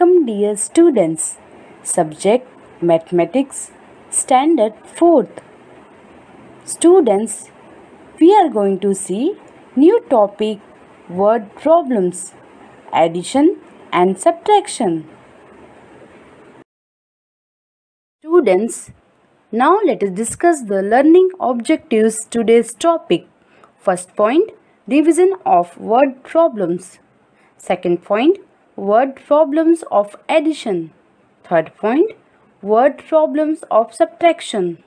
Welcome dear students. Subject Mathematics, Standard 4th. Students, we are going to see new topic, word problems, addition and subtraction. Students, now let us discuss the learning objectives today's topic. First point, revision of word problems. Second point, word problems of addition. Third point, word problems of subtraction.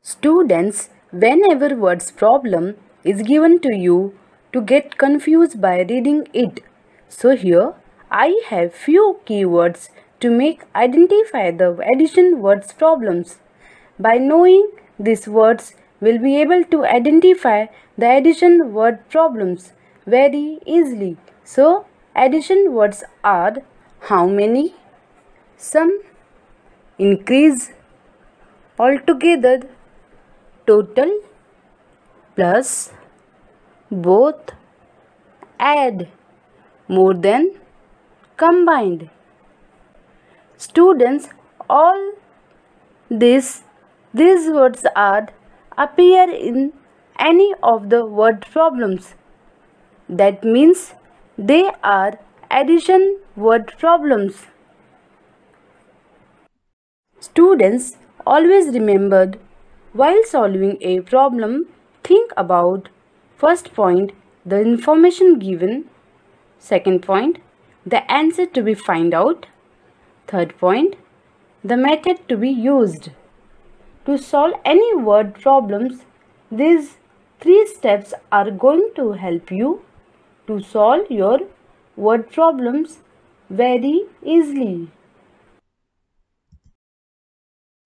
Students, whenever words problem is given to you to get confused by reading it. So here I have few keywords to make identify the addition words problems. By knowing these words, we'll be able to identify the addition word problems very easily. So addition words are how many, sum, increase, altogether, total, plus, both, add, more than, combined. Students, all these words are appear in any of the word problems. That means they are addition word problems. Students, always remember, while solving a problem, think about first point, the information given. Second point, the answer to be found out. Third point, the method to be used. To solve any word problems, these three steps are going to help you to solve your word problems very easily.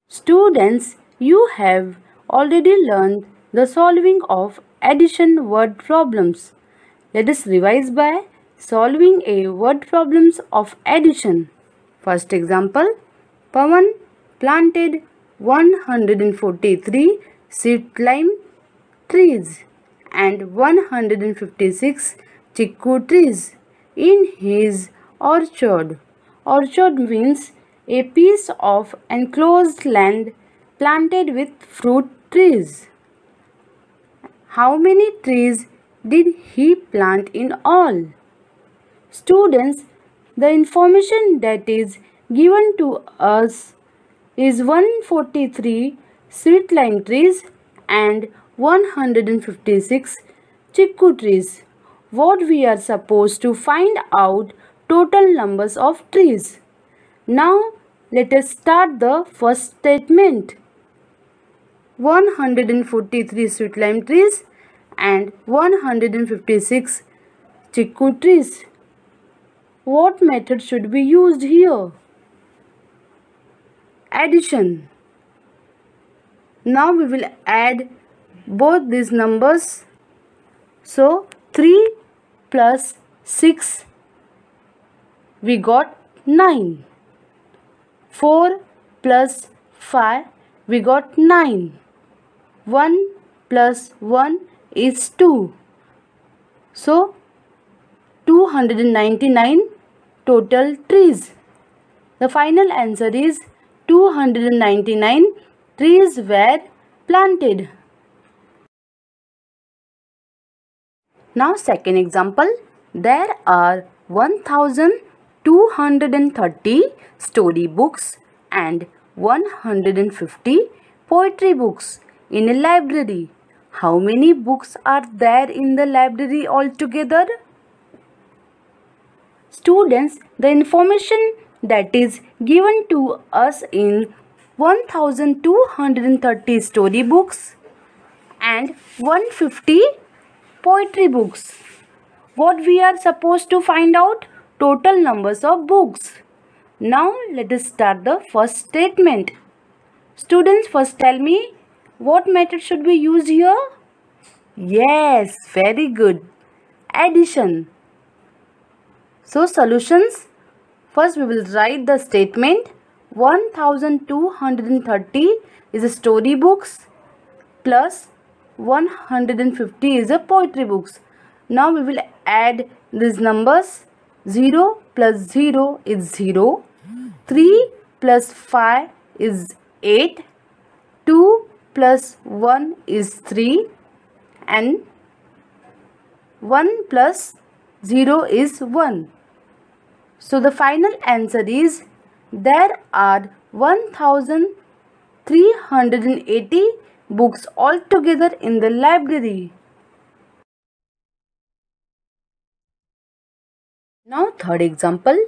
Students, you have already learned the solving of addition word problems. Let us revise by solving a word problems of addition. First example, Pawan planted 143 sweet lime trees and 156 chiku trees in his orchard. Orchard means a piece of enclosed land planted with fruit trees. How many trees did he plant in all? Students, the information that is given to us is 143 sweet lime trees and 156 chiku trees. What we are supposed to find out total numbers of trees. Now let us start the first statement. 143 sweet lime trees and 156 chiku trees. What method should be used here? Addition. Now we will add both these numbers. So 3 plus 6, we got 9. 4 plus 5, we got 9. 1 plus 1 is 2. So 299 total trees. The final answer is 299 trees were planted. Now second example, there are 1230 story books and 150 poetry books in a library. How many books are there in the library altogether? Students, the information that is given to us in 1230 story books and 150 poetry books. What we are supposed to find out? Total numbers of books. Now let us start the first statement. Students, first tell me what method should be used here? Yes, very good. Addition. So solutions. First we will write the statement. 1230 is a story books plus 150 is a poetry books. Now we will add these numbers 0 plus 0 is 0, 3 plus 5 is 8, 2 plus 1 is 3 and 1 plus 0 is 1. So the final answer is there are 1380 books altogether in the library. Now third example,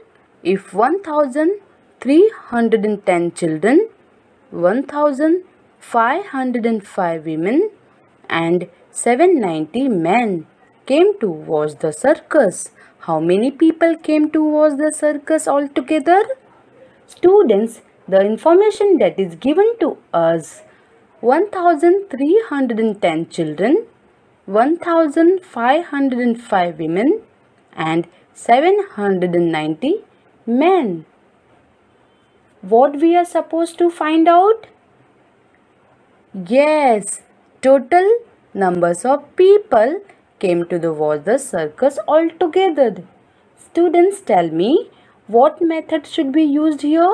if 1310 children, 1505 women and 790 men came to watch the circus, how many people came to watch the circus altogether? Students, the information that is given to us, 1310 children, 1505 women and 790 men. What we are supposed to find out? Yes, total numbers of people came to the watch the circus altogether. Students, tell me what method should be used here?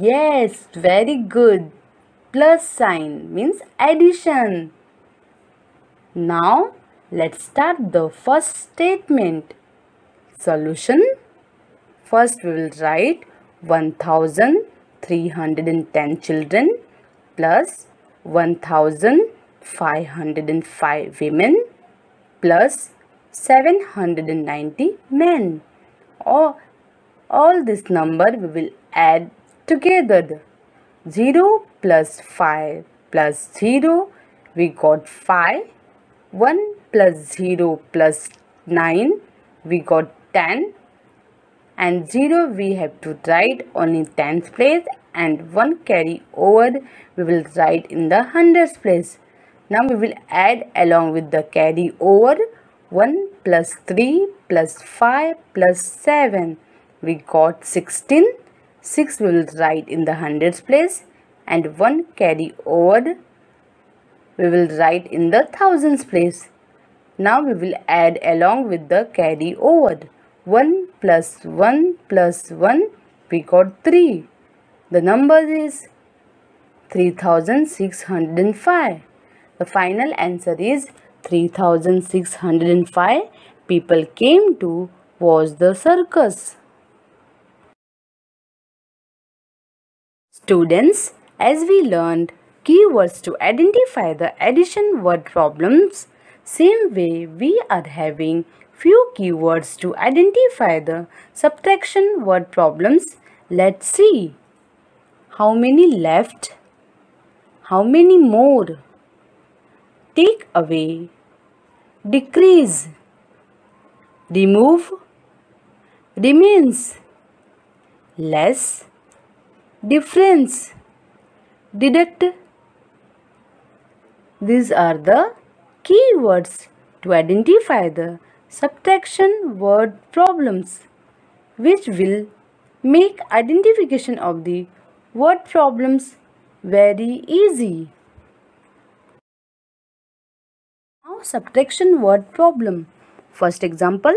Yes, very good. Plus sign means addition. Now let's start the first statement. Solution. First we will write 1310 children plus 1505 women plus 790 men. All this number we will add together. 0 plus 5 plus 0 we got 5. 1 plus 0 plus 9 we got 10, and 0 we have to write only 10th place and 1 carry over we will write in the 100th place. Now we will add along with the carry over 1 plus 3 plus 5 plus 7 we got 16, 6 we will write in the 100th place and 1 carry over we will write in the 1000s place. Now we will add along with the carry over. 1 plus 1 plus 1 we got 3. The number is 3605. The final answer is 3605 people came to watch the circus. Students, as we learned keywords to identify the addition word problems, same way we are having few keywords to identify the subtraction word problems. Let's see. How many left? How many more? Take away. Decrease. Remove. Remains. Less. Difference. Deduct. These are the keywords to identify the subtraction word problems, which will make identification of the word problems very easy. Now subtraction word problem. First example,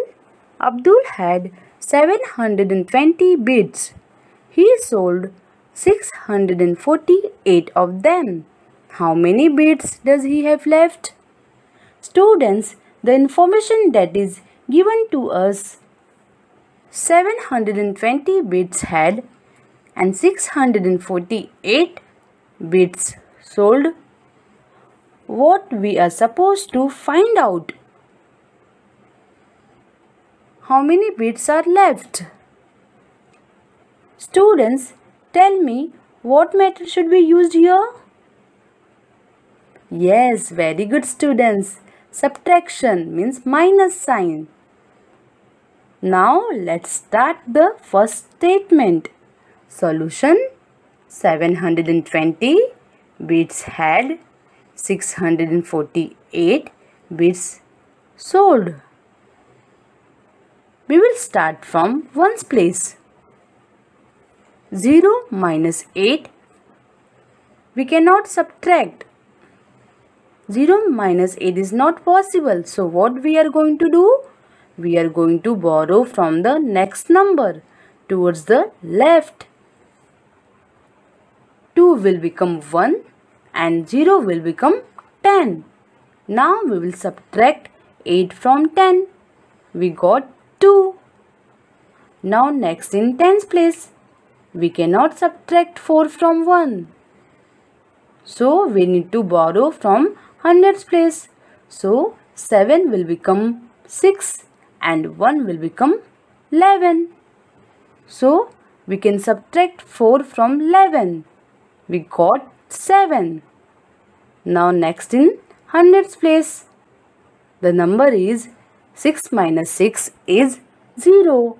Abdul had 720 beads. He sold 648 of them. How many beads does he have left? Students, the information that is given to us, 720 beads had and 648 beads sold. What we are supposed to find out? How many beads are left? Students, tell me what method should be used here? Yes, very good students. Subtraction means minus sign. Now let's start the first statement. Solution. 720 beads had, 648 beads sold. We will start from ones place. 0 minus 8. We cannot subtract. 0 minus 8 is not possible. So what we are going to do? we are going to borrow from the next number towards the left. 2 will become 1 and 0 will become 10. Now we will subtract 8 from 10. We got 2. Now next in tens place. We cannot subtract 4 from 1. So we need to borrow from hundreds place. So 7 will become 6 and 1 will become 11. So we can subtract 4 from 11. We got 7. Now next in hundreds place. The number is 6 minus 6 is 0.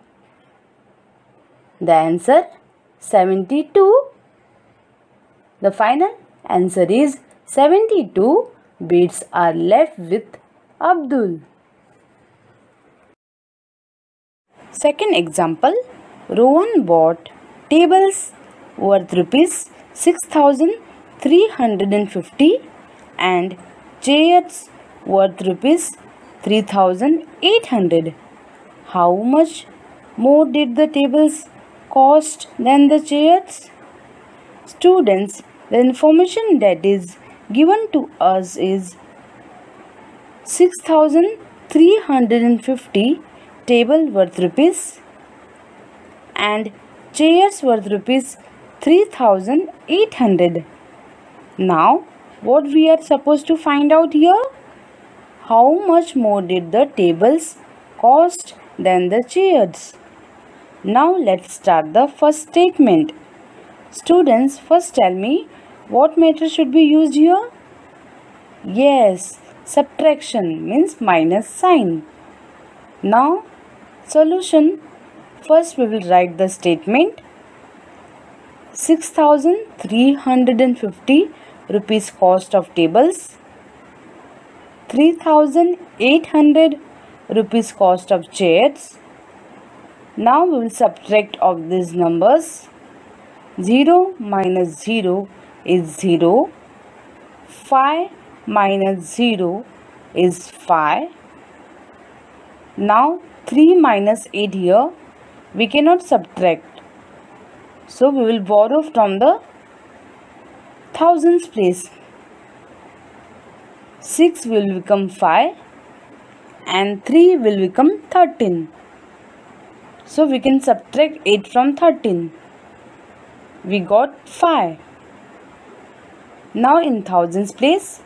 The answer 72. The final answer is 72. Beads are left with Abdul. Second example, Rohan bought tables worth rupees 6,350 and chairs worth rupees 3,800. How much more did the tables cost than the chairs? Students, the information that is given to us is 6,350 table worth rupees and chairs worth rupees 3,800. Now, what we are supposed to find out here? How much more did the tables cost than the chairs? Now, let's start the first statement. Students, first tell me, what method should be used here? Yes, subtraction means minus sign. Now, solution. First, we will write the statement. 6,350 rupees cost of tables. 3,800 rupees cost of chairs. Now, we will subtract of these numbers. 0 minus 0 is 0, 5 minus 0 is 5. Now 3 minus 8 here, we cannot subtract. So we will borrow from the thousands place. 6 will become 5 and 3 will become 13. So we can subtract 8 from 13. We got 5. Now in thousands place,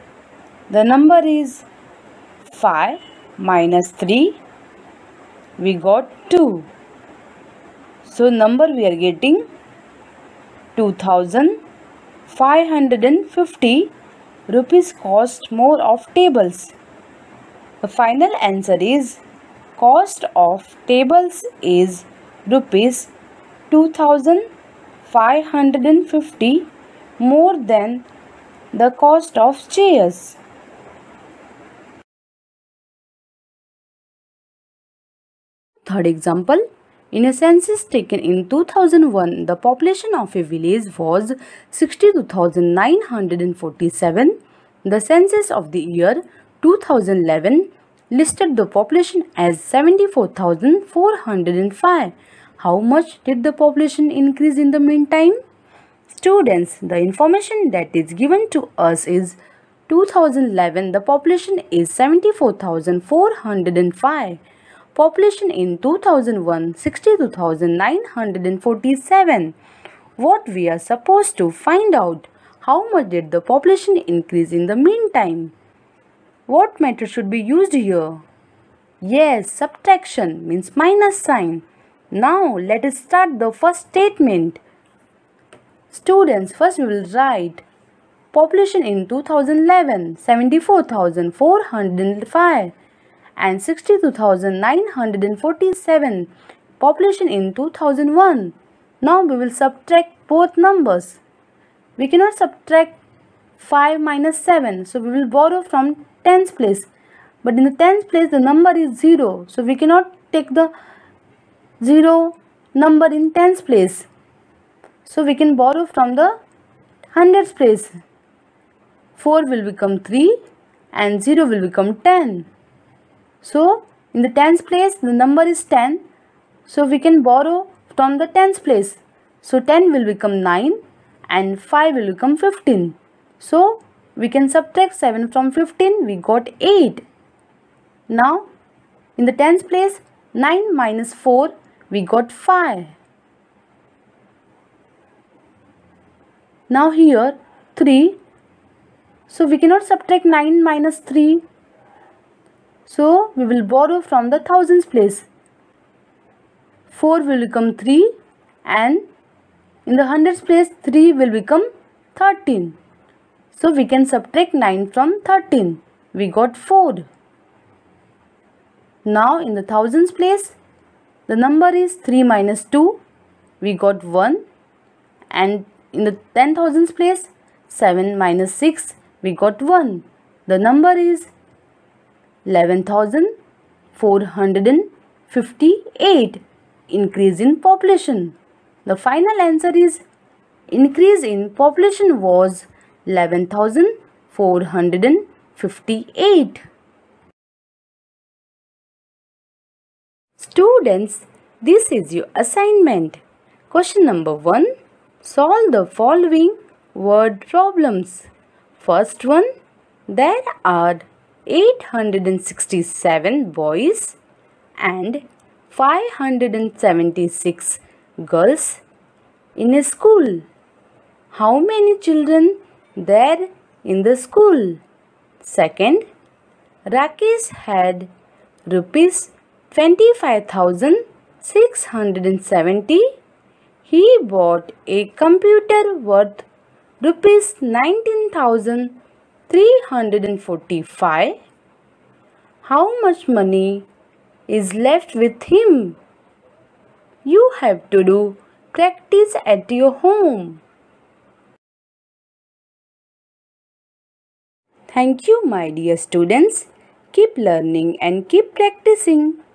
the number is 5 minus 3, we got 2. So number we are getting 2,550 rupees cost more of tables. The final answer is cost of tables is rupees 2,550 more than the cost of chairs. Third example, in a census taken in 2001, the population of a village was 62,947. The census of the year 2011 listed the population as 74,405. How much did the population increase in the meantime? Students, the information that is given to us is 2011, the population is 74,405. Population in 2001, 62,947. What we are supposed to find out? How much did the population increase in the meantime? What method should be used here? Yes, subtraction means minus sign. Now, let us start the first statement. Students, first we will write population in 2011, 74,405 and 62,947, population in 2001. Now we will subtract both numbers. We cannot subtract 5 minus 7, so we will borrow from tens place. But in the tens place the number is 0, so we cannot take the 0 number in tens place. So we can borrow from the hundreds place. 4 will become 3 and 0 will become 10. So In the tens place, the number is 10. So we can borrow from the tens place. So 10 will become 9 and 5 will become 15. So we can subtract 7 from 15. We got 8. Now in the tens place, 9 minus 4, we got 5. Now here 3. So we cannot subtract 9 minus 3. So we will borrow from the thousands place. 4 will become 3 and in the hundreds place 3 will become 13. So we can subtract 9 from 13. We got 4. Now in the thousands place, the number is 3 minus 2. We got 1. And in the 10,000s place, 7 minus 6, we got 1. The number is 11,458. Increase in population. The final answer is increase in population was 11,458. Students, this is your assignment. Question number 1. Solve the following word problems. First one, there are 867 boys and 576 girls in a school. How many children there in the school? Second, Rakesh had rupees 25,670. He bought a computer worth rupees 19,345. How much money is left with him? You have to do practice at your home. Thank you, my dear students. Keep learning and keep practicing.